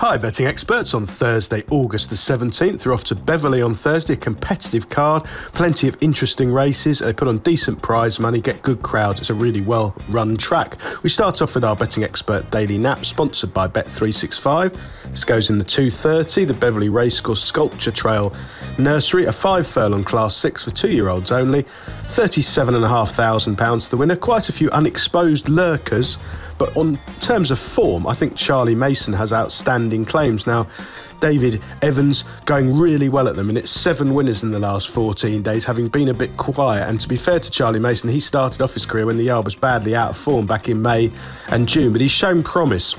Hi betting experts, on Thursday August the 17th we're off to Beverley on Thursday, a competitive card, plenty of interesting races, they put on decent prize money, get good crowds, it's a really well run track. We start off with our betting expert daily nap sponsored by Bet365. This goes in the 2:30, the Beverley Racecourse Sculpture Trail Nursery, a 5 furlong class 6 for 2-year-olds only, £37,500 to the winner. Quite a few unexposed lurkers, but on terms of form, I think Charlie Mason has outstanding claims. Now, David Evans going really well at the minute, 7 winners in the last 14 days, having been a bit quiet. And to be fair to Charlie Mason, he started off his career when the yard was badly out of form back in May and June, but he's shown promise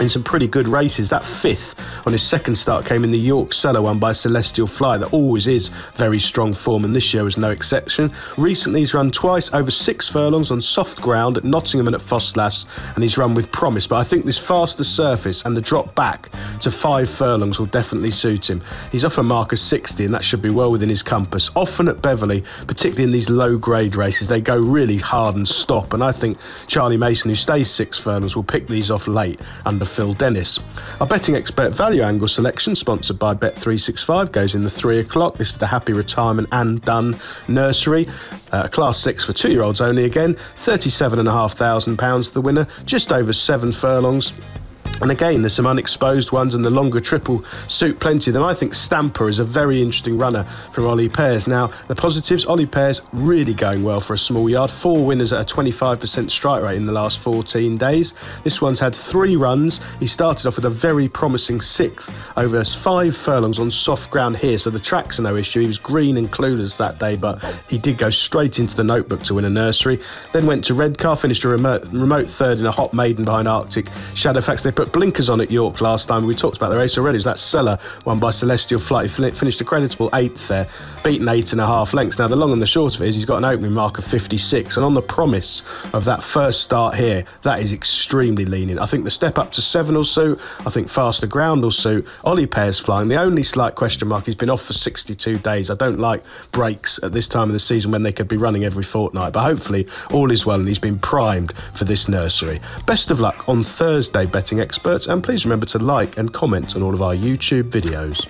in some pretty good races. That 5th on his second start came in the York Seller, won by Celestial Flyer. That always is very strong form, and this year was no exception. Recently he's run twice over 6 furlongs on soft ground at Nottingham and at Ffos Las, and he's run with promise, but I think this faster surface and the drop back to 5 furlongs will definitely suit him. He's off a mark of 60, and that should be well within his compass. Often at Beverley, particularly in these low grade races, they go really hard and stop, and I think Charlie Mason, who stays 6 furlongs, will pick these off late under Phil Dennis. Our betting expert value angle selection sponsored by Bet365 goes in the 3 o'clock. This is the Happy Retirement and Done Nursery, class 6 for 2-year-olds only again, £37,500 to the winner, just over 7 furlongs. And again, there's some unexposed ones, and the longer triple suit plenty of them. I think Stamper is a very interesting runner from Ollie Pears. Now, the positives, Ollie Pears really going well for a small yard. 4 winners at a 25% strike rate in the last 14 days. This one's had 3 runs. He started off with a very promising 6th over 5 furlongs on soft ground here, so the track's no issue. He was green and clueless that day, but he did go straight into the notebook to win a nursery. Then went to Redcar, finished a remote third in a hot maiden behind Arctic Shadowfax. They put blinkers on at York last time. We talked about the race already. It was that Seller won by Celestial Flight. He finished a creditable 8th there, beaten 8.5 lengths. Now, the long and the short of it is he's got an opening mark of 56, and on the promise of that first start here, that is extremely lenient. I think the step up to 7 will suit. I think faster ground will suit. Ollie Pears flying. The only slight question mark, he's been off for 62 days. I don't like breaks at this time of the season when they could be running every fortnight, but hopefully all is well and he's been primed for this nursery. Best of luck on Thursday, betting experts, and please remember to like and comment on all of our YouTube videos.